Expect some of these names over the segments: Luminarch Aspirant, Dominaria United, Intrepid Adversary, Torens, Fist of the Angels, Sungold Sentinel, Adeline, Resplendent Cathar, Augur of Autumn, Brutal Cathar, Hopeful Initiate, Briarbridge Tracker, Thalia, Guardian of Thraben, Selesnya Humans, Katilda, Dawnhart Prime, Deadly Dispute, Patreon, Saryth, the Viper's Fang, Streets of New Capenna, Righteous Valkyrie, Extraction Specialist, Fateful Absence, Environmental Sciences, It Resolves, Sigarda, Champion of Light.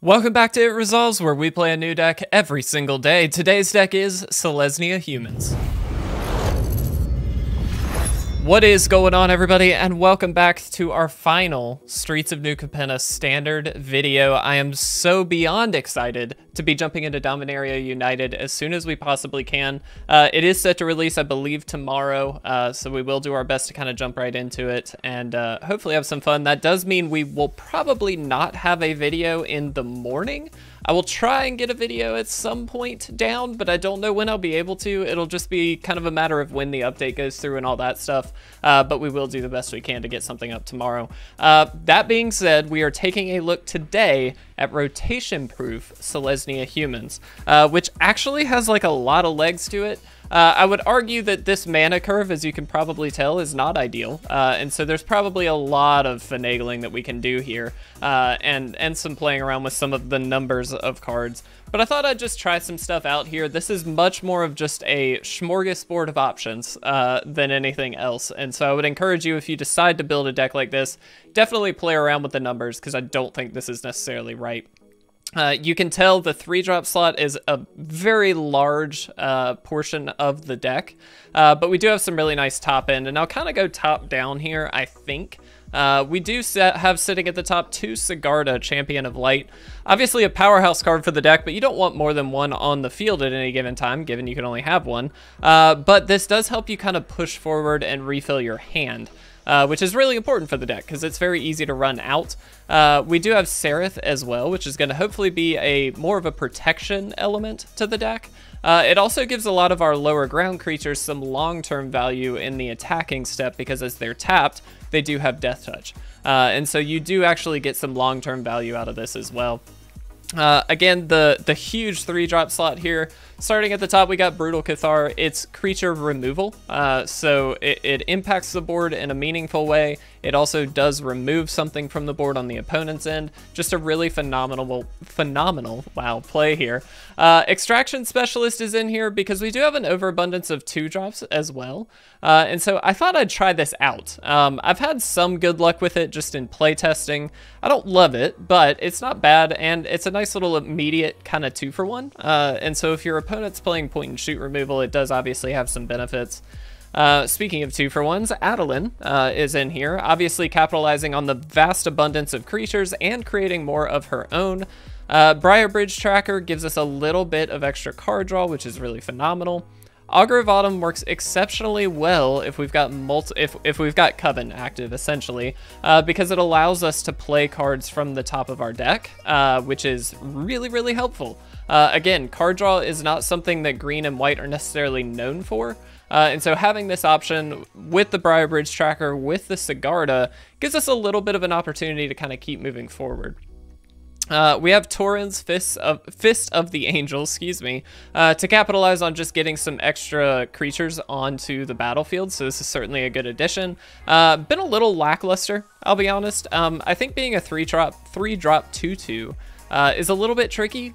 Welcome back to It Resolves, where we play a new deck every single day. Today's deck is Selesnya Humans. What is going on, everybody, and welcome back to our final Streets of New Capenna standard video. I am so beyond excited to be jumping into Dominaria United as soon as we possibly can. It is set to release, I believe, tomorrow, so we will do our best to kind of jump right into it and hopefully have some fun. That does mean we will probably not have a video in the morning. I will try and get a video at some point down, but I don't know when I'll be able to. It'll just be kind of a matter of when the update goes through and all that stuff, but we will do the best we can to get something up tomorrow. That being said, we are taking a look today at rotation-proof Selesnya Humans, which actually has like a lot of legs to it. I would argue that this mana curve, as you can probably tell, is not ideal, and so there's probably a lot of finagling that we can do here, and some playing around with some of the numbers of cards. But I thought I'd just try some stuff out here. This is much more of just a smorgasbord of options than anything else. And so I would encourage you, if you decide to build a deck like this, definitely play around with the numbers, because I don't think this is necessarily right. You can tell the 3-drop slot is a very large portion of the deck, but we do have some really nice top end, and I'll kind of go top down here, I think. We do have sitting at the top 2 Sigarda, Champion of Light. Obviously a powerhouse card for the deck, but you don't want more than one on the field at any given time, given you can only have one. But this does help you kind of push forward and refill your hand, which is really important for the deck because it's very easy to run out. We do have Saryth as well, which is going to hopefully be a more of a protection element to the deck. It also gives a lot of our lower ground creatures some long-term value in the attacking step, because as they're tapped, they do have Death Touch. And so you do actually get some long-term value out of this as well. Again, the huge 3-drop slot here. Starting at the top, we got Brutal Cathar. It's creature removal, so it impacts the board in a meaningful way. It also does remove something from the board on the opponent's end. Just a really phenomenal, wow, play here. Extraction Specialist is in here because we do have an overabundance of 2-drops as well, and so I thought I'd try this out. I've had some good luck with it just in playtesting. I don't love it, but it's not bad, and it's a nice little immediate kind of 2-for-1, and so if your opponent's playing point-and-shoot removal, it does obviously have some benefits. Speaking of 2-for-1s, Adeline is in here, obviously capitalizing on the vast abundance of creatures and creating more of her own. Briarbridge Tracker gives us a little bit of extra card draw, which is really phenomenal. Augur of Autumn works exceptionally well if we've got if we've got Coven active, essentially, because it allows us to play cards from the top of our deck, which is really, really helpful. Again, card draw is not something that green and white are necessarily known for, and so having this option with the Briarbridge Tracker, with the Sigarda, gives us a little bit of an opportunity to kind of keep moving forward. We have Torens, Fist of the Angels, excuse me, to capitalize on just getting some extra creatures onto the battlefield, so this is certainly a good addition. Been a little lackluster, I'll be honest. I think being a 3-drop 2-2 is a little bit tricky,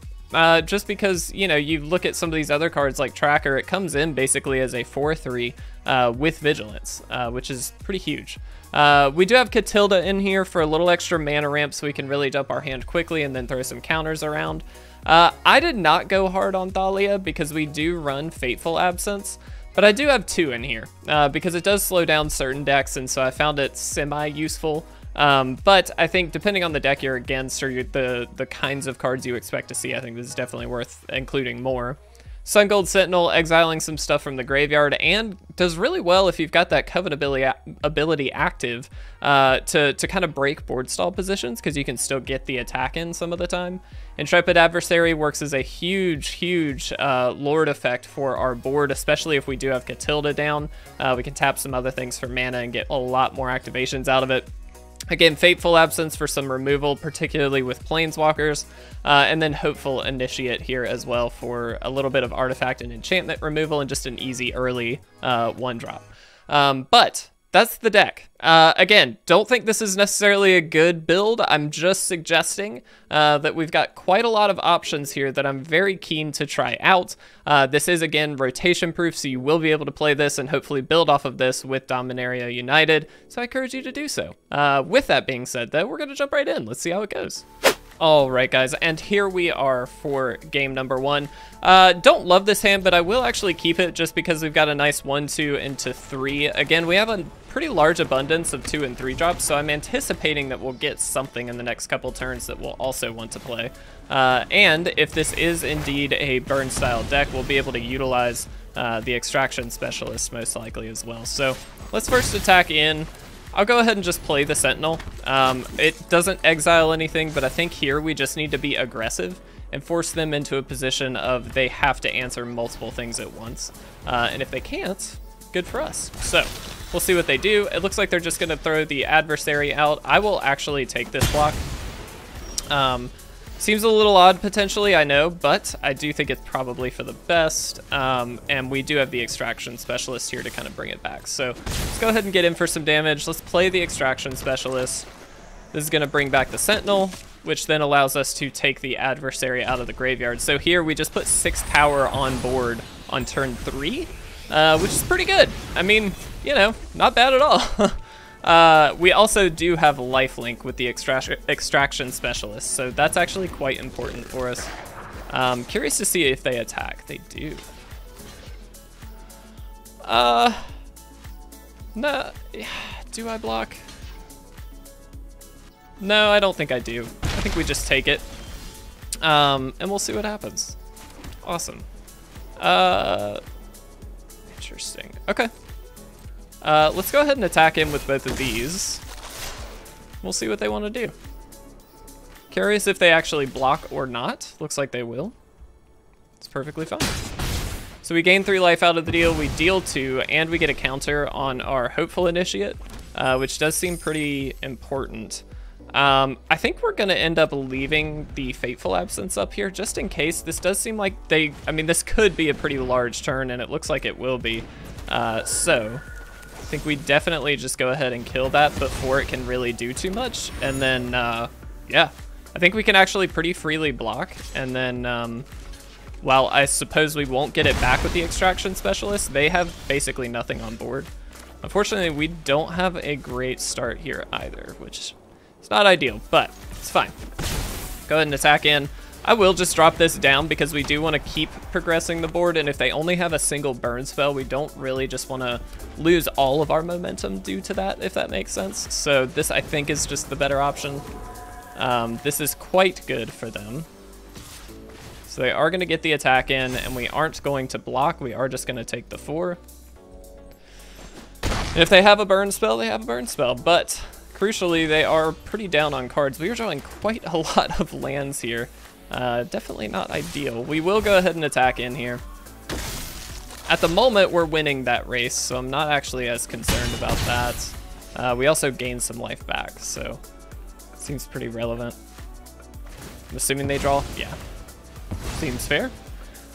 just because, you know, you look at some of these other cards like Tracker, it comes in basically as a 4-3 with Vigilance, which is pretty huge. We do have Katilda in here for a little extra mana ramp, so we can really dump our hand quickly and then throw some counters around. I did not go hard on Thalia because we do run Fateful Absence, but I do have 2 in here because it does slow down certain decks, and so I found it semi-useful. But I think depending on the deck you're against or the kinds of cards you expect to see, I think this is definitely worth including more. Sungold Sentinel exiling some stuff from the graveyard, and does really well if you've got that Coven ability active to kind of break board stall positions, because you can still get the attack in some of the time. Intrepid Adversary works as a huge Lord effect for our board, especially if we do have Katilda down. We can tap some other things for mana and get a lot more activations out of it. Again, Fateful Absence for some removal, particularly with Planeswalkers, and then Hopeful Initiate here as well for a little bit of artifact and enchantment removal, and just an easy early 1-drop. But that's the deck. Again, don't think this is necessarily a good build. I'm just suggesting that we've got quite a lot of options here that I'm very keen to try out. This is, again, rotation proof, so you will be able to play this and hopefully build off of this with Dominaria United, so I encourage you to do so. With that being said, though, we're going to jump right in. Let's see how it goes. All right, guys, and here we are for game number one. Don't love this hand, but I will actually keep it just because we've got a nice 1, 2, and 3. Again, we have a pretty large abundance of 2 and 3 drops, so I'm anticipating that we'll get something in the next couple turns that we'll also want to play. And if this is indeed a burn style deck, we'll be able to utilize the Extraction Specialist most likely as well. So let's first attack in. I'll go ahead and just play the Sentinel. It doesn't exile anything, but I think here we just need to be aggressive and force them into a position of they have to answer multiple things at once. And if they can't, good for us. So we'll see what they do. It looks like they're just gonna throw the adversary out. I will actually take this block. Seems a little odd potentially, I know, but I do think it's probably for the best. And we do have the Extraction Specialist here to kind of bring it back. So let's go ahead and get in for some damage. Let's play the Extraction Specialist. This is gonna bring back the Sentinel, which then allows us to take the adversary out of the graveyard. So here we just put 6 power on board on turn 3, which is pretty good. I mean, you know, not bad at all. We also do have lifelink with the Extraction Specialist, so that's actually quite important for us. Curious to see if they attack. They do. No, do I block? No, I don't think I do. I think we just take it, and we'll see what happens. Awesome. Interesting. Okay. Let's go ahead and attack him with both of these. We'll see what they want to do. Curious if they actually block or not. Looks like they will. It's perfectly fine. So we gain 3 life out of the deal, we deal 2, and we get a counter on our Hopeful Initiate, which does seem pretty important. I think we're gonna end up leaving the Fateful Absence up here just in case. This does seem like they, I mean, this could be a pretty large turn, and it looks like it will be, so I think we definitely just go ahead and kill that before it can really do too much. And then, yeah, I think we can actually pretty freely block. And then, while I suppose we won't get it back with the Extraction Specialist, they have basically nothing on board. Unfortunately, we don't have a great start here either, which is not ideal, but it's fine. Go ahead and attack in. I will just drop this down because we do want to keep progressing the board, and if they only have a single burn spell, we don't really just want to lose all of our momentum due to that, if that makes sense. So this, I think, is just the better option. This is quite good for them. So they are going to get the attack in, and we aren't going to block. We are just going to take the 4. And if they have a burn spell, they have a burn spell, but crucially, they are pretty down on cards. We are drawing quite a lot of lands here. Definitely not ideal. We will go ahead and attack in here. At the moment, we're winning that race, so I'm not actually as concerned about that. We also gain some life back, so it seems pretty relevant. I'm assuming they draw? Yeah. Seems fair.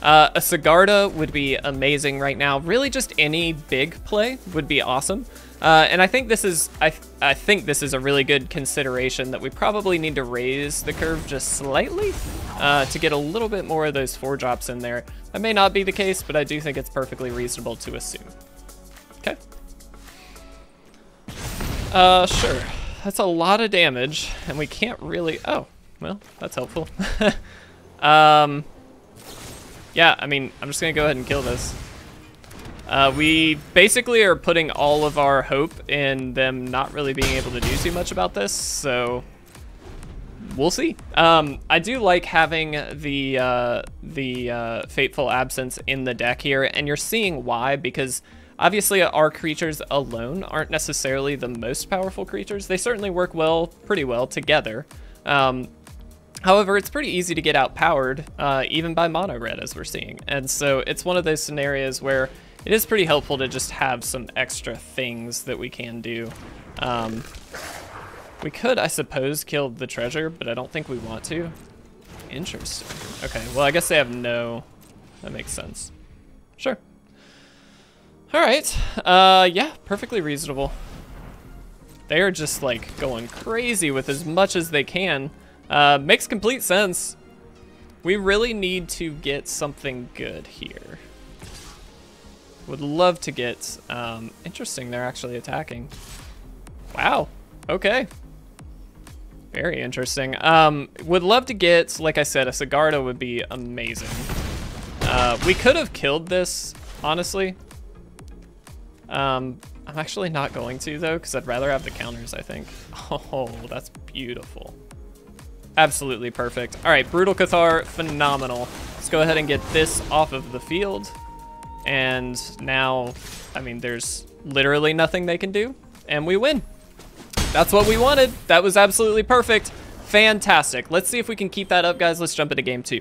A Sigarda would be amazing right now. Really, just any big play would be awesome. And I think this is I think this is a really good consideration that we probably need to raise the curve just slightly to get a little bit more of those 4 drops in there. That may not be the case, but I do think it's perfectly reasonable to assume. Okay. Sure. That's a lot of damage, and we can't really. Oh, well, that's helpful. Yeah, I mean, I'm just gonna go ahead and kill this. We basically are putting all of our hope in them not really being able to do too much about this, so we'll see. I do like having the Fateful Absence in the deck here, and you're seeing why, because obviously our creatures alone aren't necessarily the most powerful creatures. They certainly work well, pretty well together. However, it's pretty easy to get outpowered, even by mono-red, as we're seeing. And so it's one of those scenarios where it is pretty helpful to just have some extra things that we can do. We could, I suppose, kill the treasure, but I don't think we want to. Interesting. Okay, well, I guess they have no... That makes sense. Sure. All right. Yeah, perfectly reasonable. They are just, like, going crazy with as much as they can. Makes complete sense. We really need to get something good here. Would love to get, interesting, they're actually attacking. Wow, okay. Very interesting. Would love to get, like I said, a Sigarda would be amazing. We could have killed this, honestly. I'm actually not going to, though, because I'd rather have the counters, I think. Oh, that's beautiful. Absolutely perfect. All right, Brutal Cathar, phenomenal. Let's go ahead and get this off of the field. And now, I mean, there's literally nothing they can do, and we win. That's what we wanted. That was absolutely perfect. Fantastic. Let's see if we can keep that up, guys. Let's jump into game two.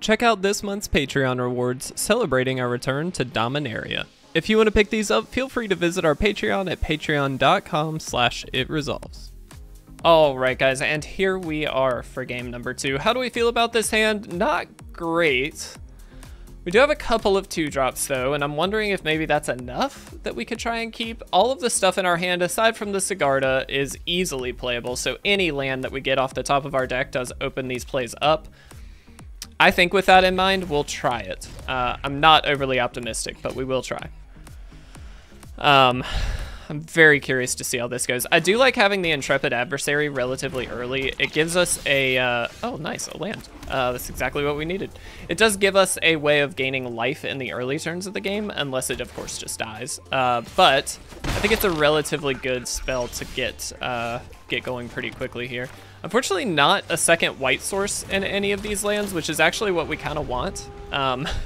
Check out this month's Patreon rewards celebrating our return to Dominaria. If you want to pick these up, feel free to visit our Patreon at patreon.com/itresolves. All right, guys, and here we are for game number two. How do we feel about this hand? Not great. We do have a couple of 2-drops, though, and I'm wondering if maybe that's enough that we could try and keep. All of the stuff in our hand, aside from the Sigarda, is easily playable, so any land that we get off the top of our deck does open these plays up. I think with that in mind, we'll try it. I'm not overly optimistic, but we will try. I'm very curious to see how this goes. I do like having the Intrepid Adversary relatively early. It gives us a, oh nice, a land. That's exactly what we needed. It does give us a way of gaining life in the early turns of the game, unless it of course just dies. But I think it's a relatively good spell to get going pretty quickly here. Unfortunately, not a second white source in any of these lands, which is actually what we kind of want,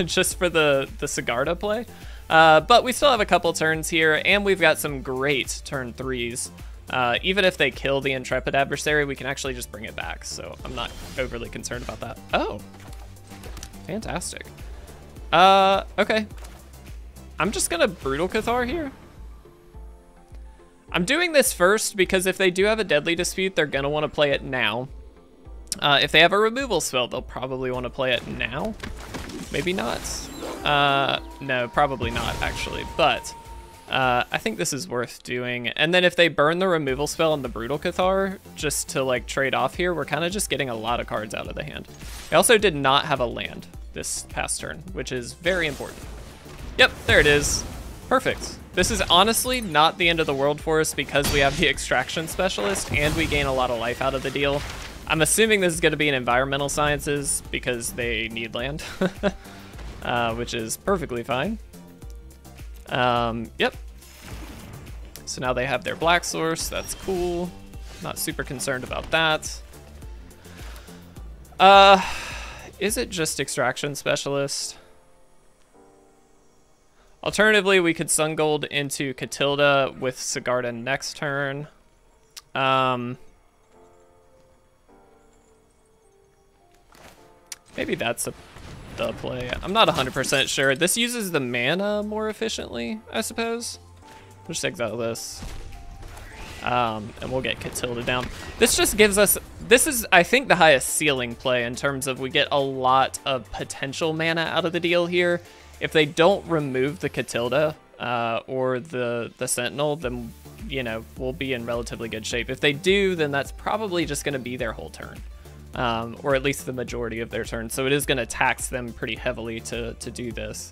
just for the Sigarda play. But we still have a couple turns here, and we've got some great turn 3s. Even if they kill the Intrepid Adversary, we can actually just bring it back, so I'm not overly concerned about that. Oh, fantastic. Okay. I'm just gonna Brutal Cathar here. I'm doing this first because if they do have a Deadly Dispute, they're gonna wanna play it now. If they have a removal spell, they'll probably wanna play it now. Maybe not. No, probably not actually, but I think this is worth doing. And then if they burn the removal spell and the Brutal Cathar just to like trade off here, we're kind of just getting a lot of cards out of the hand. They also did not have a land this past turn, which is very important. Yep, there it is. Perfect. This is honestly not the end of the world for us because we have the Extraction Specialist and we gain a lot of life out of the deal. I'm assuming this is going to be an Environmental Sciences because they need land, which is perfectly fine. Yep. So now they have their black source. That's cool. Not super concerned about that. Is it just Extraction Specialist? Alternatively, we could Sungold into Katilda with Sigarda next turn. Maybe that's the play. I'm not 100% sure. This uses the mana more efficiently, I suppose. We'll just exile this. And we'll get Katilda down. This just gives us, this is, I think, the highest ceiling play in terms of we get a lot of potential mana out of the deal here. If they don't remove the Katilda or the Sentinel, then, you know, we'll be in relatively good shape. If they do, then that's probably just going to be their whole turn, or at least the majority of their turn. So it is going to tax them pretty heavily to do this.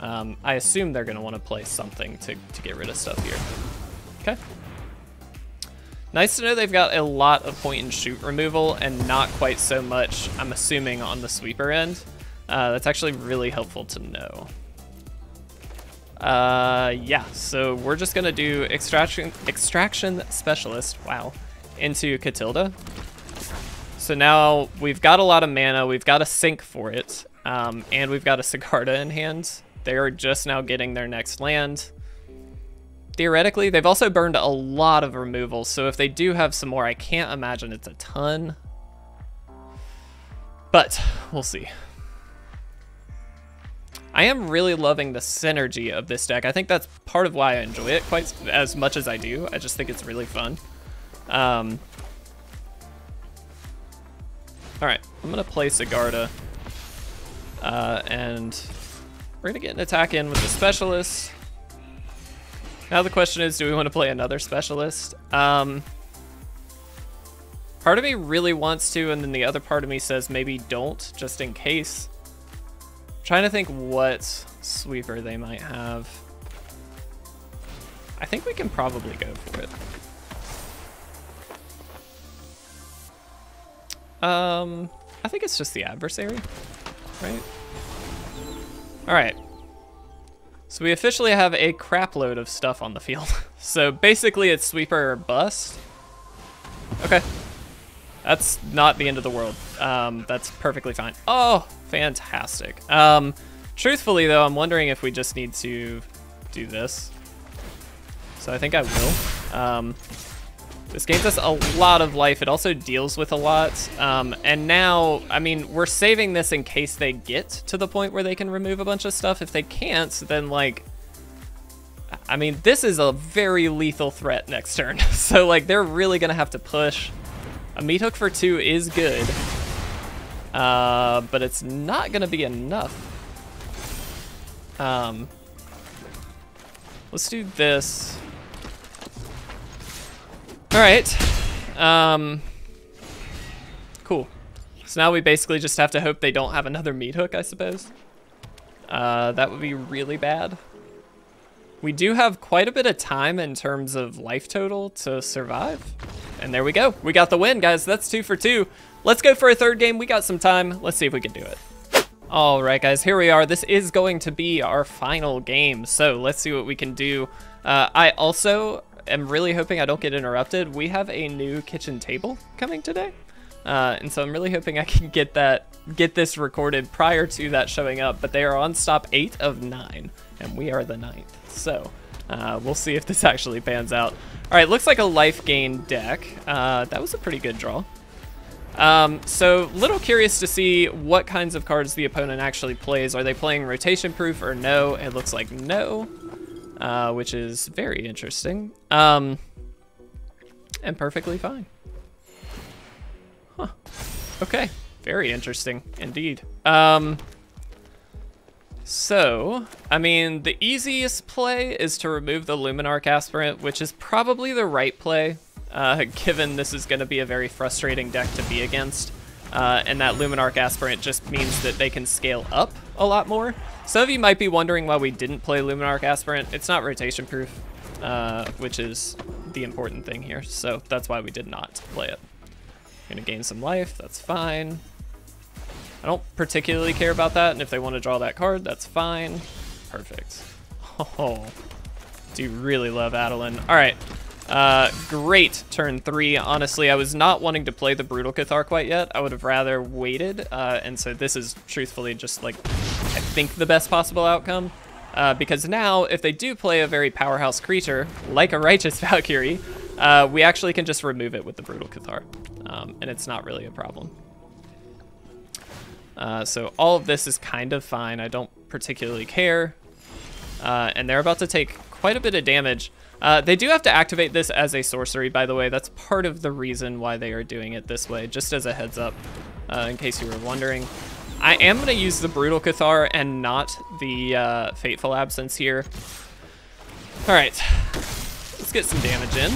I assume they're going to want to play something to get rid of stuff here. Okay. Nice to know they've got a lot of point-and-shoot removal and not quite so much, I'm assuming, on the sweeper end. That's actually really helpful to know. Yeah, so we're just gonna do extraction Specialist, wow, into Katilda. So now we've got a lot of mana, we've got a sink for it, and we've got a Sigarda in hand. They are just now getting their next land. Theoretically, they've also burned a lot of removal, so if they do have some more, I can't imagine it's a ton, but we'll see. I am really loving the synergy of this deck. I think that's part of why I enjoy it quite as much as I do. I just think it's really fun. All right, I'm gonna play Sigarda. And we're gonna get an attack in with the Specialist. Now the question is, do we wanna play another Specialist? Part of me really wants to, and then the other part of me says maybe don't, just in case. Trying to think what sweeper they might have. I think we can probably go for it. I think it's just the adversary, right? All right. So we officially have a crapload of stuff on the field. So basically it's sweeper or bust. Okay. That's not the end of the world. That's perfectly fine. Oh, fantastic. Truthfully though, I'm wondering if we just need to do this. So I think I will. This gains us a lot of life. It also deals with a lot. And now, I mean, we're saving this in case they get to the point where they can remove a bunch of stuff. If they can't, then like, I mean, this is a very lethal threat next turn. So like, they're really gonna have to push. A meat hook for 2 is good, but it's not gonna be enough. Let's do this. All right, cool. So now we basically just have to hope they don't have another meat hook, I suppose. That would be really bad. We do have quite a bit of time in terms of life total to survive. And there we go. We got the win, guys. That's 2 for 2. Let's go for a third game. We got some time. Let's see if we can do it. All right, guys, here we are. This is going to be our final game. So let's see what we can do. I also... I'm really hoping I don't get interrupted. We have a new kitchen table coming today. And so I'm really hoping I can get this recorded prior to that showing up, but they are on stop 8 of 9 and we are the 9th. So we'll see if this actually pans out. All right, looks like a life gain deck. That was a pretty good draw. So little curious to see what kinds of cards the opponent actually plays. Are they playing rotation proof or no? It looks like no. Which is very interesting, and perfectly fine. Huh. Okay, very interesting indeed. So, I mean, the easiest play is to remove the Luminarch Aspirant, which is probably the right play, given this is going to be a very frustrating deck to be against. And that Luminarch Aspirant just means that they can scale up a lot more. Some of you might be wondering why we didn't play Luminarch Aspirant. It's not rotation proof, which is the important thing here. So that's why we did not play it. Gonna gain some life, that's fine. I don't particularly care about that. And if they want to draw that card, that's fine. Perfect. Oh, do really love Adeline. All right, great turn 3. Honestly, I was not wanting to play the Brutal Cathar quite yet. I would have rather waited. And so this is truthfully just like, I think the best possible outcome, because now if they do play a very powerhouse creature like a Righteous Valkyrie, we actually can just remove it with the Brutal Cathar, and it's not really a problem. So all of this is kind of fine. I don't particularly care, and they're about to take quite a bit of damage. They do have to activate this as a sorcery, by the way. That's part of the reason why they are doing it this way, just as a heads up, in case you were wondering. I am going to use the Brutal Cathar and not the Fateful Absence here. All right, let's get some damage in.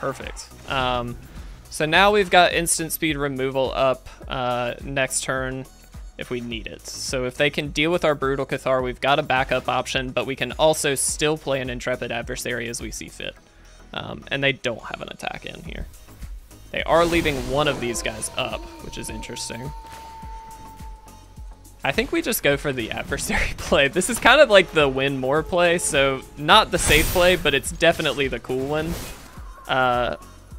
Perfect. So now we've got instant speed removal up next turn if we need it. So if they can deal with our Brutal Cathar, we've got a backup option, but we can also still play an Intrepid Adversary as we see fit. And they don't have an attack in here. They are leaving one of these guys up, which is interesting. I think we just go for the adversary play. This is kind of like the win more play, so not the safe play, but it's definitely the cool one,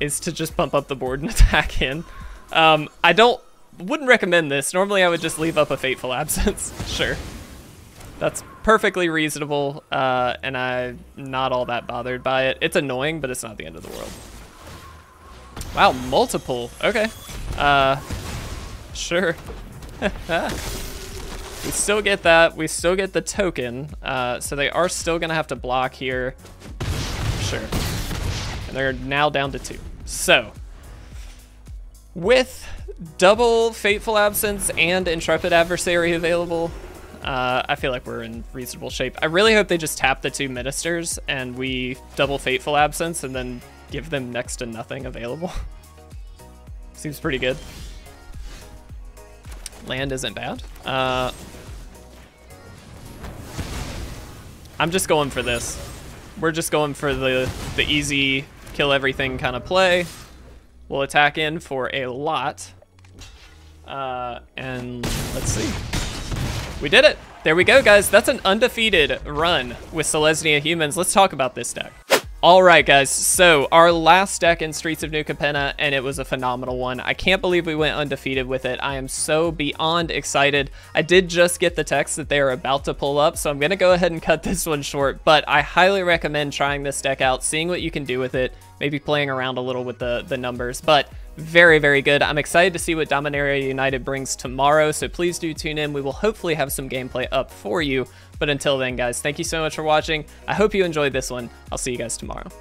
is to just bump up the board and attack in. I wouldn't recommend this. Normally I would just leave up a Fateful Absence, sure. That's perfectly reasonable, and I'm not all that bothered by it. It's annoying, but it's not the end of the world. Wow, multiple, okay. Sure. We still get that, we still get the token. So they are still gonna have to block here. Sure, and they're now down to 2. So, with double Fateful Absence and Intrepid Adversary available, I feel like we're in reasonable shape. I really hope they just tap the 2 ministers and we double Fateful Absence and then give them next to nothing available. Seems pretty good. Land isn't bad. I'm just going for this. We're just going for the easy kill everything kind of play. We'll attack in for a lot. And let's see. We did it. There we go, guys. That's an undefeated run with Selesnya Humans. Let's talk about this deck. All right, guys, so our last deck in Streets of New Capenna, and it was a phenomenal one. I can't believe we went undefeated with it. I am so beyond excited. I did just get the text that they are about to pull up, so I'm gonna go ahead and cut this one short, but I highly recommend trying this deck out, seeing what you can do with it, maybe playing around a little with the numbers, but very, very good. I'm excited to see what Dominaria United brings tomorrow, so please do tune in. We will hopefully have some gameplay up for you, but until then, guys, thank you so much for watching. I hope you enjoyed this one. I'll see you guys tomorrow.